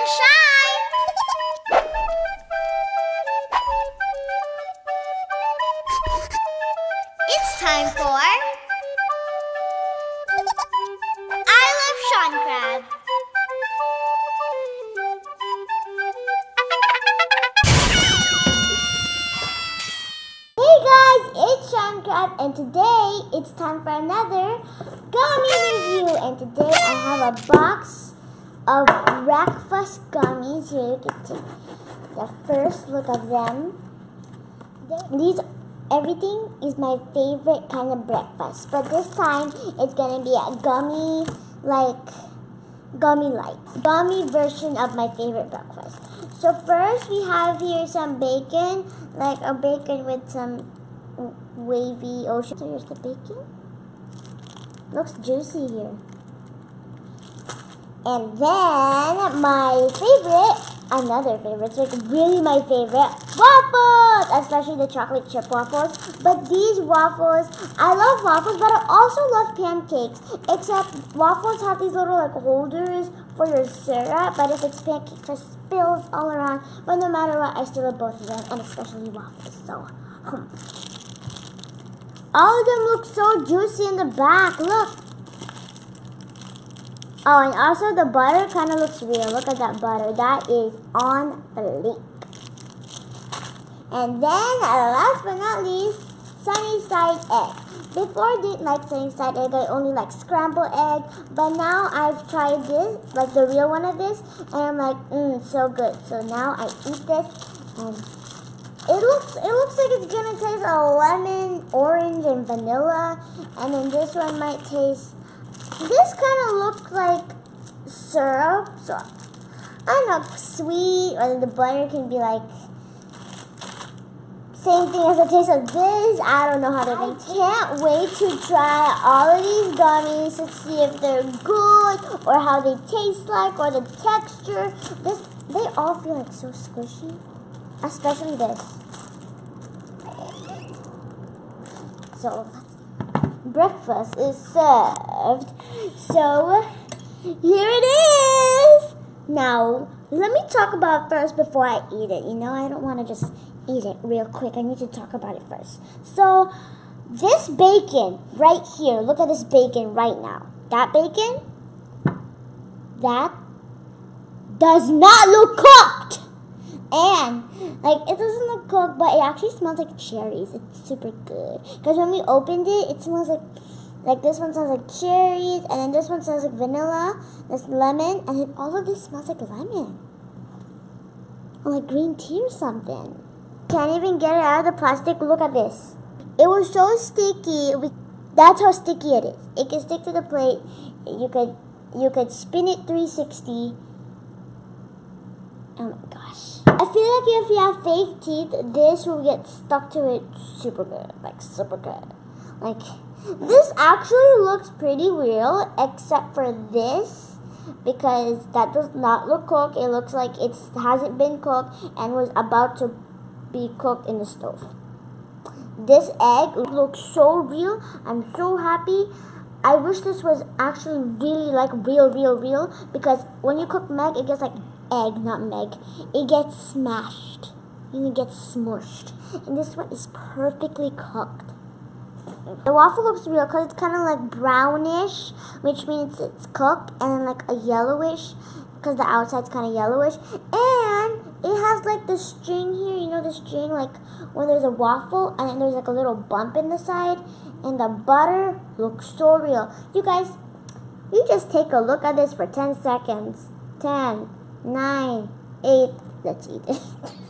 sunshine! It's time for... I love Shawn Crab. Hey guys, it's Shawn Crab and today it's time for another gummy review. And today I have a box of breakfast gummies. Here you can take the first look at them. Everything is my favorite kind of breakfast, but this time it's gonna be a gummy version of my favorite breakfast. So first we have here some bacon, like a bacon with some wavy ocean. So here's the bacon. Looks juicy here. And then my favorite, waffles! Especially the chocolate chip waffles. But these waffles, I love waffles, but I also love pancakes. Except waffles have these little like holders for your syrup, but if it's pancakes, it just spills all around. But no matter what, I still love both of them, and especially waffles. So, all of them look so juicy in the back. Look. Oh, and also the butter kind of looks real. Look at that butter. That is on fleek. And then, last but not least, sunny side egg. Before I didn't like sunny side egg. I only like scrambled egg. But now I've tried this, like the real one of this, and I'm like, so good. So now I eat this, and it looks like it's gonna taste a lemon, orange, and vanilla. And then this one might taste. This kind of looks like syrup, so I don't know, sweet, or the butter can be like same thing as the taste of this. I don't know how they're going to taste. Can't wait to try all of these gummies to see if they're good or how they taste like or the texture. They all feel like so squishy, especially this. So breakfast is served. So, here it is! Now, let me talk about it first before I eat it. You know, I don't want to just eat it real quick. I need to talk about it first. So, this bacon right here. Look at this bacon right now. That bacon, that does not look cooked! And, like, it doesn't look cooked, but it actually smells like cherries. It's super good. Because when we opened it, it smells like this one smells like cherries, and then this one smells like vanilla, this lemon, and then all of this smells like lemon. Or like green tea or something. Can't even get it out of the plastic. Look at this. It was so sticky. That's how sticky it is. It can stick to the plate. You could spin it 360. Oh my gosh. I feel like if you have fake teeth, this will get stuck to it super good. Like, super good. Like, this actually looks pretty real, except for this, because that does not look cooked. It looks like it hasn't been cooked and was about to be cooked in the stove. This egg looks so real. I'm so happy. I wish this was actually really, like, real, because when you cook Meg, it gets, like, egg, not Meg. It gets smashed. And it gets smushed. And this one is perfectly cooked. The waffle looks real because it's kind of like brownish, which means it's cooked, and then like a yellowish because the outside's kind of yellowish. And it has like the string here. You know the string, like when there's a waffle and then there's like a little bump in the side. And the butter looks so real. You guys, you just take a look at this for 10 seconds. 10. 9, 8, let's eat it.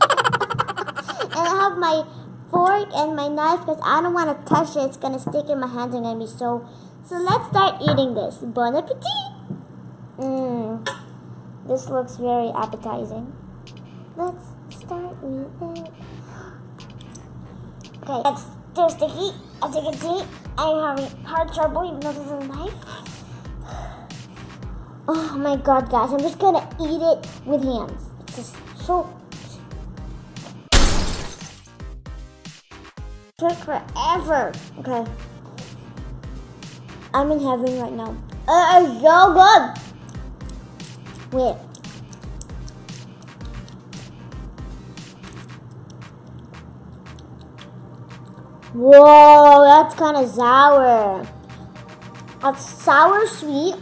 And I have my fork and my knife because I don't want to touch it. It's going to stick in my hands and going to be so... So let's start eating this. Bon appetit! This looks very appetizing. Let's start eating. Okay, that's too sticky. As you can see, I'm having hard trouble even though this is a knife. Oh my god, guys, I'm just gonna eat it with hands. It's just so... It took forever. Okay. I'm in heaven right now. It is so good! Wait. Whoa, that's kind of sour. That's sour sweet.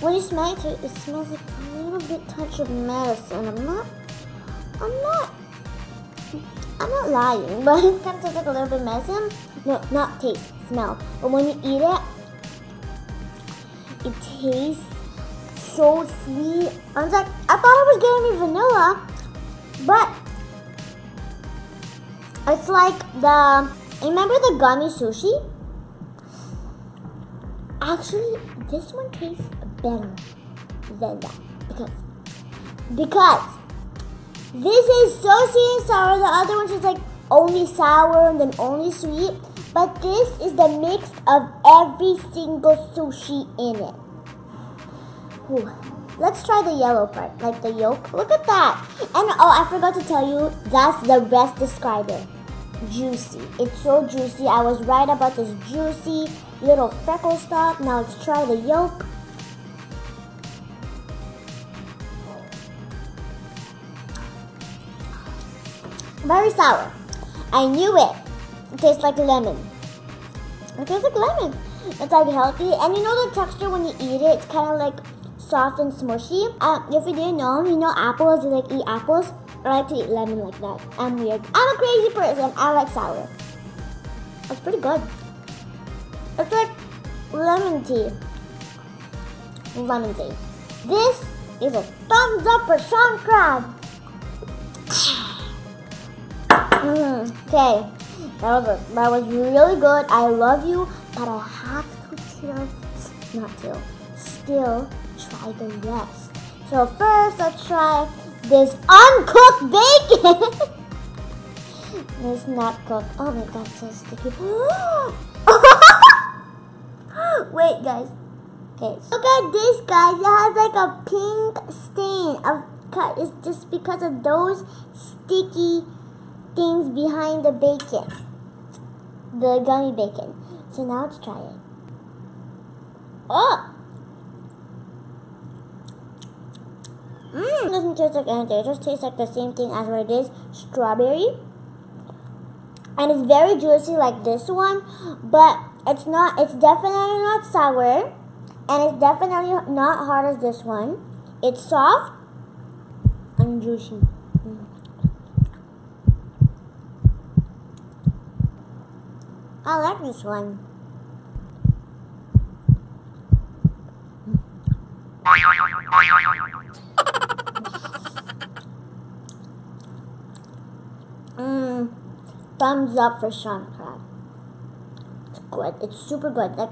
When you smell it, it smells like a little bit touch of medicine. I'm not lying, but it kind of tastes like a little bit medicine. No, not taste, smell. But when you eat it, it tastes so sweet. I was like, I thought it was giving me vanilla, but it's like the, remember the gummy sushi? Actually, this one tastes better than that because this is so sweet and sour. The other one's just like only sour and then only sweet. But this is the mix of every single sushi in it. Ooh. Let's try the yellow part, like the yolk. Look at that. And oh, I forgot to tell you, that's the best describer. Juicy. It's so juicy. I was right about this juicy little freckle stuff. Now let's try the yolk. Very sour. I knew it. It tastes like lemon. It tastes like lemon. It's like healthy. And you know the texture when you eat it, it's kind of like soft and smushy. If you didn't know, you know apples, you like eat apples. I like to eat lemon like that. I'm weird. I'm a crazy person. I like sour. It's pretty good. It's like lemon tea. Lemon tea. This is a thumbs up for Shawn Crab. Okay, that was really good. I love you, but I have to still try the rest. So first, let's try this uncooked bacon. It's not cooked. Oh my god, it's so sticky. Wait, guys. Okay, so look at this, guys. It has like a pink stain of cut. It's just because of those sticky things behind the bacon, the gummy bacon. So now let's try it. Oh! It doesn't taste like anything. It just tastes like the same thing as what it is, strawberry. And it's very juicy like this one, but it's not, it's definitely not sour, and it's definitely not hard as this one. It's soft and juicy. I like this one. Thumbs up for Shawn Crab. It's good. It's super good. Like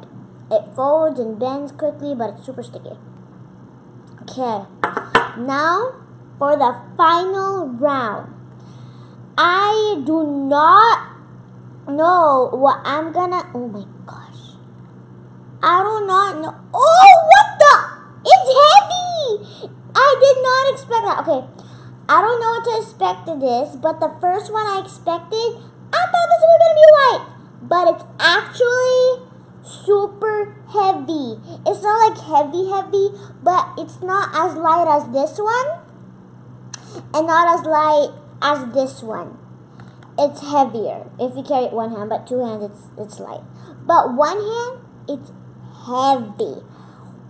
it folds and bends quickly, but it's super sticky. Okay, now for the final round. I do not know what I'm gonna. Oh my gosh! I do not know. Oh, what the? It's heavy. I did not expect that. Okay, I don't know what to expect of this, but the first one I expected, I thought this was gonna be light, but it's actually super heavy. It's not like heavy, but it's not as light as this one, and not as light as this one. It's heavier if you carry it one hand, but two hands it's light. But one hand, it's heavy.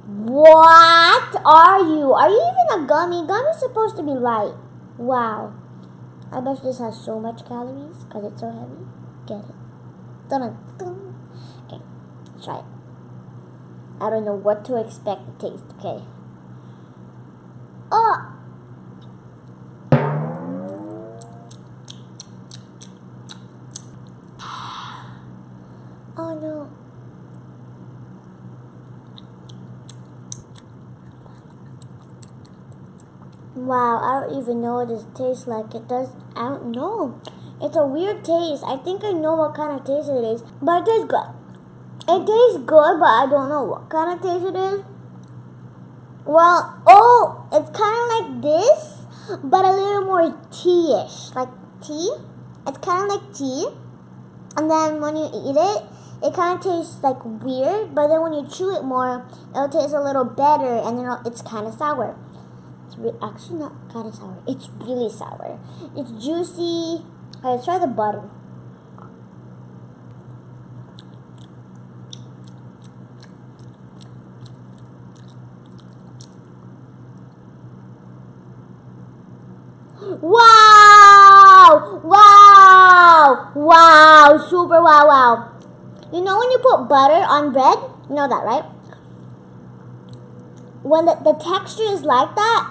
What are you? Are you even a gummy? Gummy's supposed to be light. Wow. I bet this has so much calories because it's so heavy. Get it? Dun-dun-dun. Okay, let's try it. I don't know what to expect the taste. Okay. Oh. Oh no. Wow, I don't even know what this tastes like. It does, I don't know. It's a weird taste. I think I know what kind of taste it is, but it tastes good. It tastes good, but I don't know what kind of taste it is. Well, oh, it's kind of like this, but a little more tea-ish. Like tea? It's kind of like tea. And then when you eat it, it kind of tastes like weird, but then when you chew it more, it'll taste a little better, and then it's kind of sour. It's actually not kind of sour. It's really sour. It's juicy. All right, let's try the butter. Wow! Wow! Wow! Super wow wow! You know when you put butter on bread? You know that, right? When the texture is like that,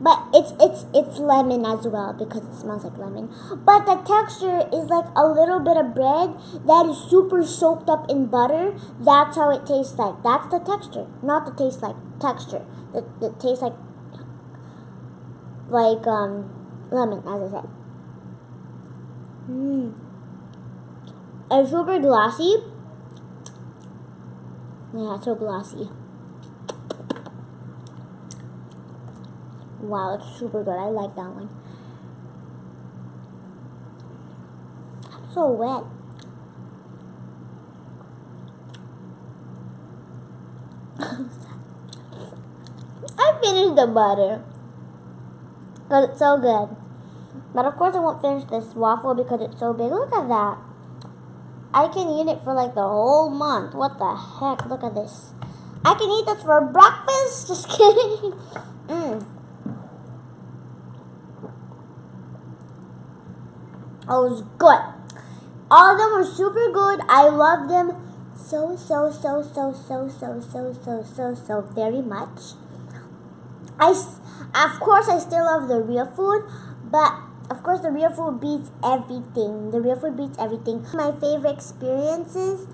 but it's lemon as well because it smells like lemon. But the texture is like a little bit of bread that is super soaked up in butter. That's how it tastes like. That's the texture, not the taste like texture. It tastes like lemon, as I said. It's super glossy. Yeah, it's so glossy. Wow, it's super good. I like that one. It's so wet. I finished the butter because it's so good. But of course I won't finish this waffle because it's so big. Look at that. I can eat it for like the whole month. What the heck? Look at this. I can eat this for breakfast. Just kidding. Oh, it was good. All of them were super good. I love them so very much. Of course I still love the real food, but of course the real food beats everything. My favorite experiences,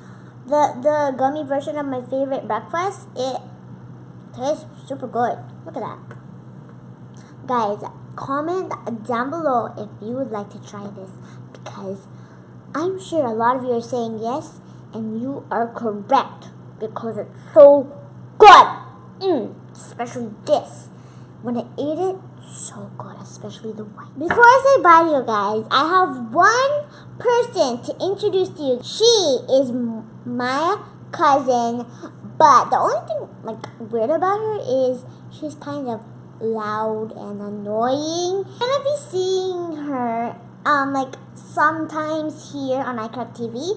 the gummy version of my favorite breakfast, it tastes super good. Look at that. Guys, comment down below if you would like to try this, because I'm sure a lot of you are saying yes, and you are correct because it's so good. Especially this. When I ate it, so good, especially the white. Before I say bye to you guys, I have one person to introduce to you. She is my cousin, but the only thing weird about her is she's kind of loud and annoying. I'm gonna be seeing her sometimes here on iCrab TV,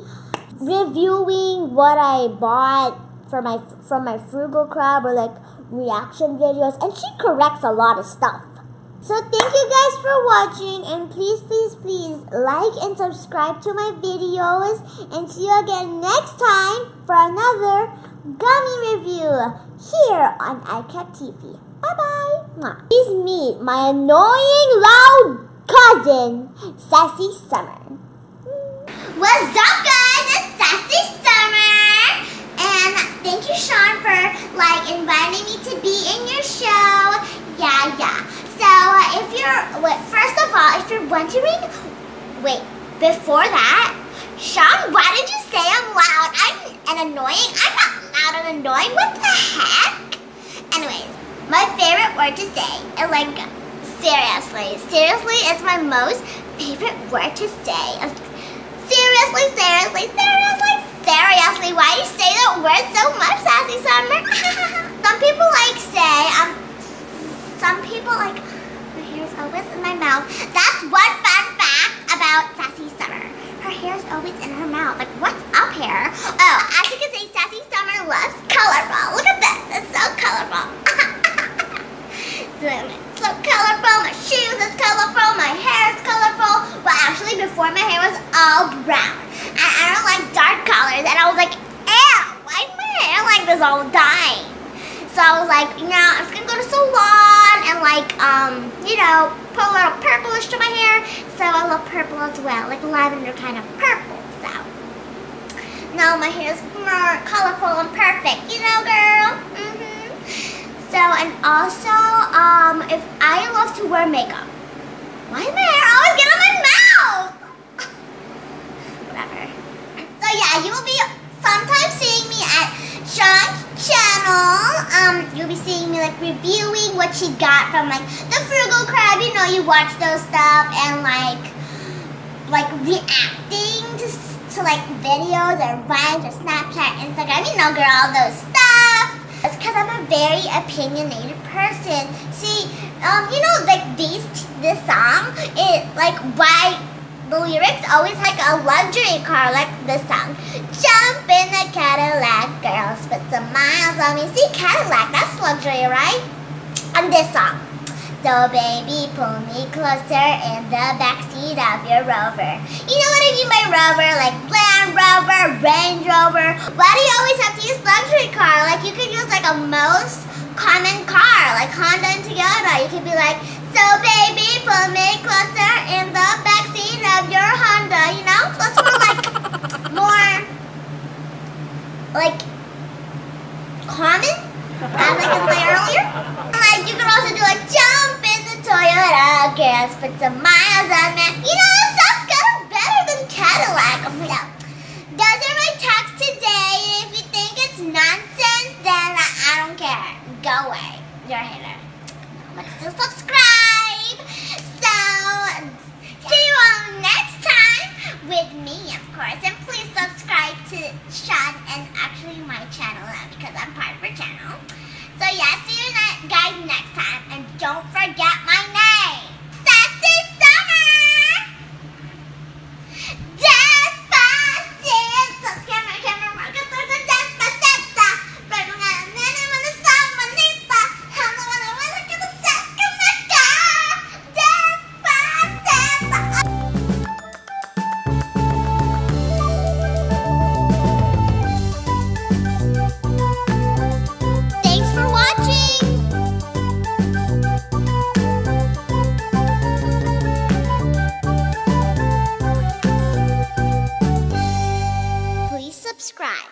reviewing what I bought from my frugal crab, or reaction videos, and she corrects a lot of stuff. So thank you guys for watching, and please like and subscribe to my videos, and see you again next time for another gummy review here on iCrab TV. Bye-bye. Please meet my annoying loud cousin, Sassy Summer. What's up, guys? It's Sassy Summer, and thank you, Shawn, for inviting me to be in your show. Yeah. So first of all, if you're wondering, before that, Shawn, why did you say I'm loud? I'm not loud and annoying. What the heck? Anyways. My favorite word to say, and seriously is my most favorite word to say. Seriously, why do you say that word so much, Sassy Summer? Some people her hair's always in my mouth. That's one fun fact about Sassy Summer. Her hair's always in her mouth. What's up here? Oh, as you can see, Sassy Summer loves colorful. Look at this, it's so colorful. So colorful, my shoes is colorful, my hair is colorful. Well, actually, before my hair was all brown. I don't like dark colors, and I was like, ew, why is my hair like this all dying? So I was like, no, I'm just going to go to salon and put a little purplish to my hair. So I love purple as well, like lavender kind of purple. So now my hair is more colorful and perfect, girl? So, and also, if I love to wear makeup. Why is my hair always getting in my mouth? Whatever. So yeah, you will be sometimes seeing me at Shawn's channel. You'll be seeing me reviewing what she got from the Frugal Crab. You watch those stuff, and like reacting to videos or vines or Snapchat, Instagram. Girl, all those stuff. It's because I'm a very opinionated person. See, this song, it, why the lyrics always a luxury car, this song. Jump in a Cadillac, girl, spit some miles on me. See, Cadillac, that's luxury, right? On this song. So baby, pull me closer in the backseat of your Rover. You know what I mean by Rover? Like Land Rover, Range Rover. Why do you always have to use luxury car? Like you could use like a most common car, like Honda and Toyota. You could be like, so baby, pull me closer in the backseat of your Honda. You know, closer to like more like common, as I can say earlier. Like you could also do like jump. Toyota, girls, put some miles on that. You know, that sounds kind of better than Cadillac. So, those are my talks today. If you think it's nonsense, then I don't care. Go away. You're a hater. But still subscribe. So, see you all next time with me, of course. And please subscribe to Shawn and actually my channel now because I'm part of her channel. So, yeah, see you guys next time. And don't forget my name, Sassy Summer! Despacito! Camera, Despacito! Despacito! Thanks for watching! Subscribe.